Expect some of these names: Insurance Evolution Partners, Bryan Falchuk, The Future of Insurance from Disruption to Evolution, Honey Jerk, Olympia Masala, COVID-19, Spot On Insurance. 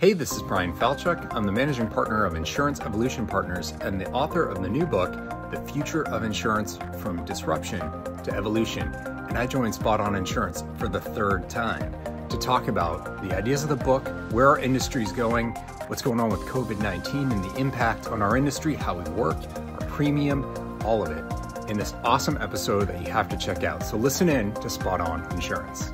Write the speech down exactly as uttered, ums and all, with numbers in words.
Hey, this is Bryan Falchuk. I'm the managing partner of Insurance Evolution Partners and the author of the new book, The Future of Insurance from Disruption to Evolution. And I joined Spot On Insurance for the third time to talk about the ideas of the book, where our industry is going, what's going on with COVID nineteen and the impact on our industry, how we work, our premium, all of it in this awesome episode that you have to check out. So listen in to Spot On Insurance.